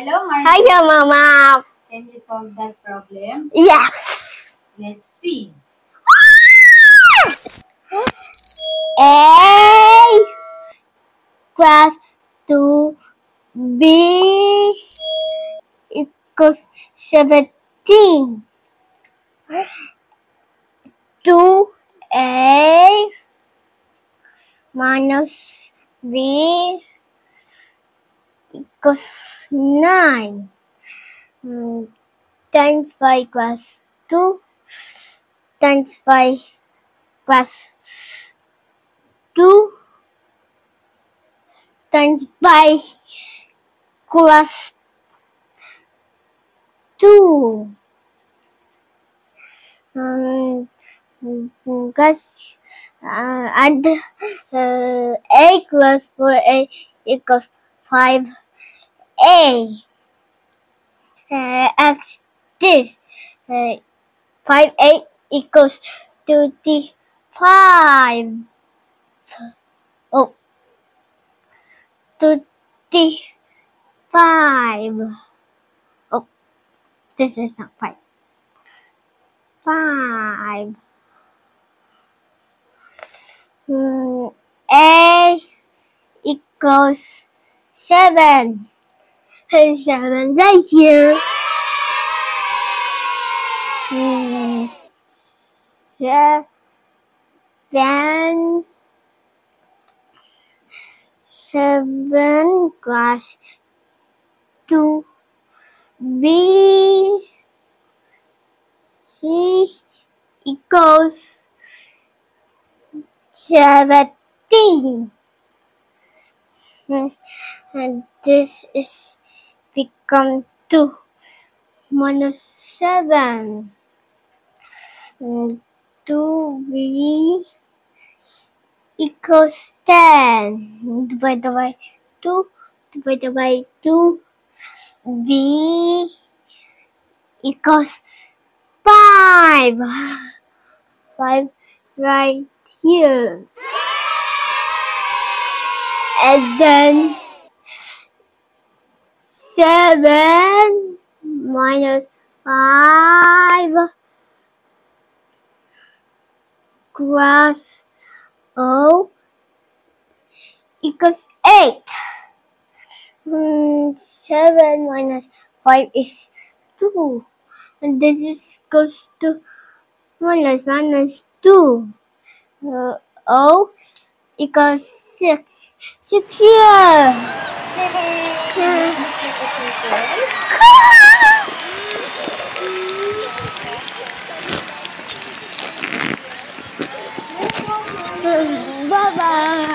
Hello, Maria. Hiya, Mama. Can you solve that problem? Yes. Let's see. A plus 2B equals 17. 2A minus B equals 9. Times by plus 2 times by plus 2 times by plus 2. Because add A plus 4A equals 5A. X this 5A equals 25. Oh, 25. Oh, this is not 5. 5. A equals 7. 7 right here. 7 plus 2B equals 17. And this is become 2 minus 7. 2B equals 10. Divided by 2. Divided by 2. B equals 5. 5 right here. And then 7 minus 5 plus 0 equals 8. 7 minus 5 is 2. And this is goes to minus 2. 0 equals 6. 6 here. Bye-bye.